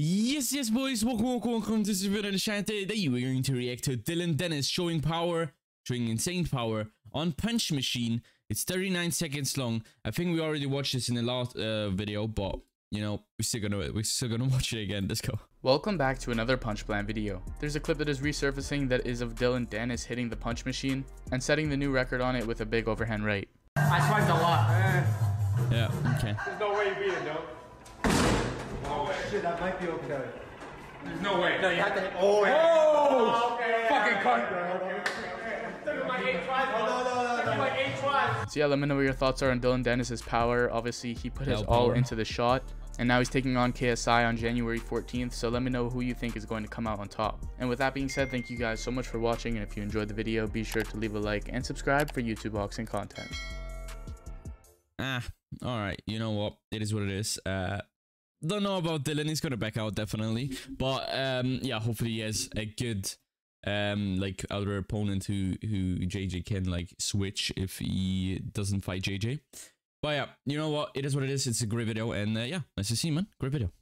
Yes, boys, welcome. This is Vidal Shantay. Today we're going to react to Dillon Danis showing insane power on Punch Machine. It's 39 seconds long. I think we already watched this in the last video, but you know, we're still gonna watch it again. Let's go. Welcome back to another Punch Plan video. There's a clip that is resurfacing that is of Dillon Danis hitting the Punch Machine and setting the new record on it with a big overhand right. I swiped a lot. Yeah, okay. There's no way you beat it, though. Shit, that might be okay. There's no way. No, you have to hit. Oh, yeah. Oh, okay. Fucking cunt, bro. Took him like 8 tries. So yeah, let me know what your thoughts are on Dillon Danis' power. Obviously, he put his all into the shot, and now he's taking on KSI on January 14th. So let me know who you think is going to come out on top. And with that being said, thank you guys so much for watching. And if you enjoyed the video, be sure to leave a like and subscribe for YouTube boxing content. All right. You know what? It is what it is. Don't know about Dillon. He's gonna back out definitely, but yeah, hopefully he has a good like other opponent who JJ can like switch if he doesn't fight JJ. But yeah, you know what, it is what it is. It's a great video, and yeah, nice to see you, man. Great video.